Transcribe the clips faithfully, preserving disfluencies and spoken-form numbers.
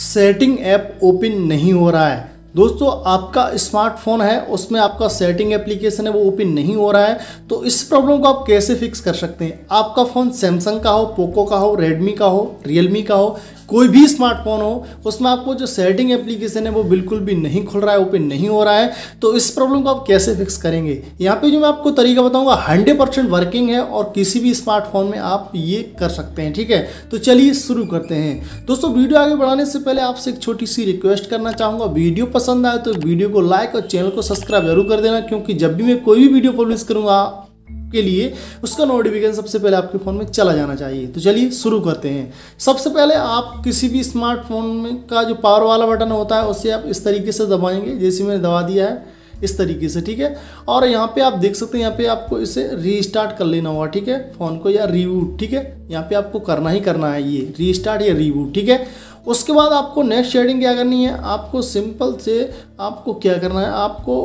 Setting app open नहीं हो रहा है। दोस्तों आपका स्मार्टफोन है, उसमें आपका सेटिंग एप्लीकेशन है, वो ओपन नहीं हो रहा है, तो इस प्रॉब्लम को आप कैसे फिक्स कर सकते हैं। आपका फ़ोन सैमसंग का हो, पोको का हो, रेडमी का हो, रियलमी का हो, कोई भी स्मार्टफोन हो, उसमें आपको जो सेटिंग एप्लीकेशन है वो बिल्कुल भी नहीं खुल रहा है, ओपन नहीं हो रहा है, तो इस प्रॉब्लम को आप कैसे फिक्स करेंगे। यहाँ पे जो मैं आपको तरीका बताऊंगा हंड्रेड परसेंट वर्किंग है और किसी भी स्मार्टफोन में आप ये कर सकते हैं, ठीक है। तो चलिए शुरू करते हैं। दोस्तों वीडियो आगे बढ़ाने से पहले आपसे एक छोटी सी रिक्वेस्ट करना चाहूँगा, वीडियो पसंद आए तो वीडियो को लाइक और चैनल को सब्सक्राइब जरूर कर देना, क्योंकि जब भी मैं कोई भी वीडियो पब्लिश करूँगा के लिए उसका नोटिफिकेशन सबसे पहले आपके फ़ोन में चला जाना चाहिए। तो चलिए शुरू करते हैं। सबसे पहले आप किसी भी स्मार्टफोन में का जो पावर वाला बटन होता है उसे आप इस तरीके से दबाएंगे, जैसे मैंने दबा दिया है इस तरीके से, ठीक है। और यहाँ पे आप देख सकते हैं, यहाँ पे आपको इसे रीस्टार्ट कर लेना होगा, ठीक है, फ़ोन को, या रीबूट, ठीक है, यहाँ पे आपको करना ही करना है ये रीस्टार्ट या रीबूट, ठीक है। उसके बाद आपको नेक्स्ट सेटिंग क्या करनी है, आपको सिंपल से आपको क्या करना है, आपको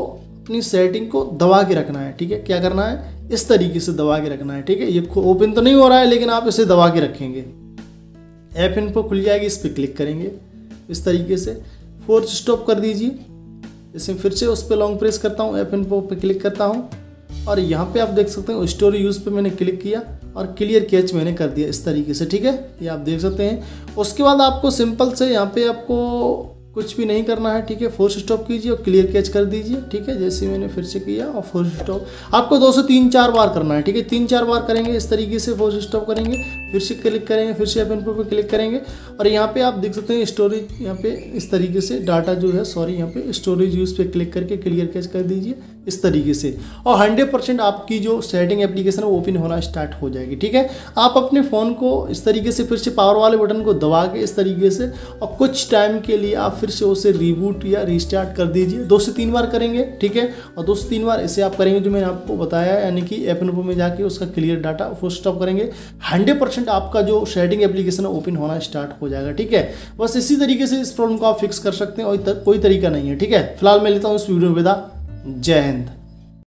अपनी सेटिंग को दबा के रखना है, ठीक है। क्या करना है, इस तरीके से दबा के रखना है, ठीक है। ये ओपन तो नहीं हो रहा है लेकिन आप इसे दबा के रखेंगे, ऐप इनपो खुल जाएगी, इस पर क्लिक करेंगे इस तरीके से, फोर्स स्टॉप कर दीजिए, इसमें फिर से उस पर लॉन्ग प्रेस करता हूँ, ऐप इनपो पे क्लिक करता हूँ और यहाँ पे आप देख सकते हैं स्टोरी यूज़ पे मैंने क्लिक किया और क्लियर कैच मैंने कर दिया इस तरीके से, ठीक है, ये आप देख सकते हैं। उसके बाद आपको सिंपल से यहाँ पर आपको कुछ भी नहीं करना है, ठीक है, फोर्स स्टॉप कीजिए और क्लियर कैच कर दीजिए, ठीक है, जैसे मैंने फिर से किया और फोर्स स्टॉप आपको दो से तीन चार बार करना है, ठीक है, तीन चार बार करेंगे इस तरीके से, फोर्स स्टॉप करेंगे, फिर से क्लिक करेंगे, फिर से एपन पे क्लिक करेंगे और यहाँ पे आप देख सकते हैं स्टोरेज, यहाँ पे इस तरीके से डाटा जो है, सॉरी, यहाँ पे स्टोरेज यूज़ पे क्लिक करके क्लियर कैच कर दीजिए इस तरीके से, और हंड्रेड परसेंट आपकी जो सेटिंग एप्लीकेशन है वो ओपन होना स्टार्ट हो जाएगी, ठीक है। आप अपने फ़ोन को इस तरीके से फिर से पावर वाले बटन को दबा के इस तरीके से और कुछ टाइम के लिए आप फिर से उसे रिबूट या रीस्टार्ट कर दीजिए, दो से तीन बार करेंगे, ठीक है, और दो से तीन बार इसे आप करेंगे जो मैंने आपको बताया, यानी कि ऐप इनपो में जाके उसका क्लियर डाटा फुल स्टॉप करेंगे, हंड्रेड परसेंट आपका जो सेटिंग एप्लीकेशन है ओपन होना स्टार्ट हो जाएगा, ठीक है। बस इसी तरीके से इस प्रॉब्लम को आप फिक्स कर सकते हैं और कोई तरीका नहीं है, ठीक है। फिलहाल मैं लेता हूँ इस वीडियो में विदा। जय हिंद।